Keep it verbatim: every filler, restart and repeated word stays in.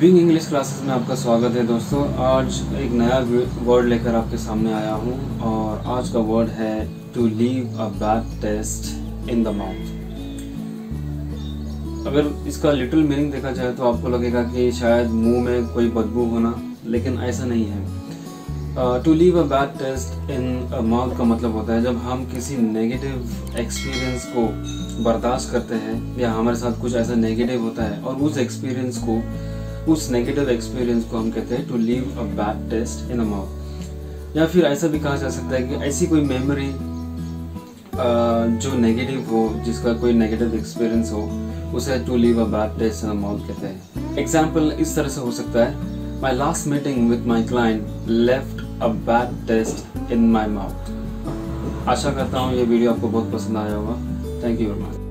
Bing English classes में आपका स्वागत है दोस्तों। आज एक नया वर्ड लेकर आपके सामने आया हूँ और आज का वर्ड है to leave a bad taste in the mouth. अगर इसका लिटिल मीनिंग देखा जाए तो आपको लगेगा कि शायद मुंह में कोई बदबू होना, लेकिन ऐसा नहीं है। To leave a bad taste in mouth का मतलब होता है जब हम किसी नेगेटिव एक्सपीरियंस को बर्दाश्त करते हैं या हमारे साथ कुछ ऐसा नेगेटिव होता है और उस एक्सपीरियंस को उस नेगेटिव एक्सपीरियंस को हम कहते हैं to leave a bad taste in a mouth. या फिर ऐसा भी कहा जा सकता है कि ऐसी कोई मेमोरी जो नेगेटिव हो, जिसका कोई नेगेटिव एक्सपीरियंस हो, उसे to leave a bad taste in a mouth कहते हैं। एग्जाम्पल इस तरह से हो सकता है, my last meeting with my client left a bad taste in my mouth. आशा करता हूँ ये वीडियो आपको बहुत पसंद आया होगा। Thank you very much.